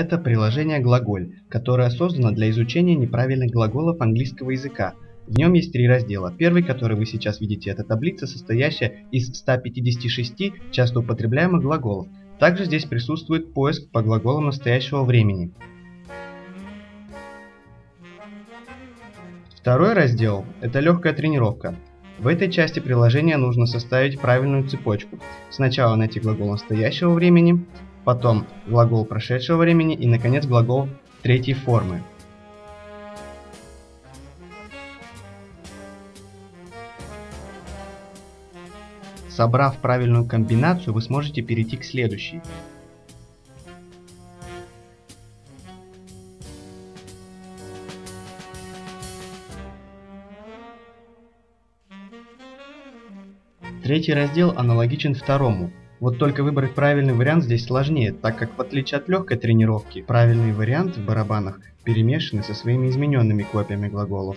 Это приложение «Глаголь», которое создано для изучения неправильных глаголов английского языка. В нем есть три раздела. Первый, который вы сейчас видите, это таблица, состоящая из 156 часто употребляемых глаголов. Также здесь присутствует поиск по глаголам настоящего времени. Второй раздел – это легкая тренировка. В этой части приложения нужно составить правильную цепочку. Сначала найти глагол настоящего времени, потом глагол прошедшего времени и, наконец, глагол третьей формы. Собрав правильную комбинацию, вы сможете перейти к следующей. Третий раздел аналогичен второму. Вот только выбрать правильный вариант здесь сложнее, так как в отличие от легкой тренировки, правильные варианты в барабанах перемешаны со своими измененными копиями глаголов.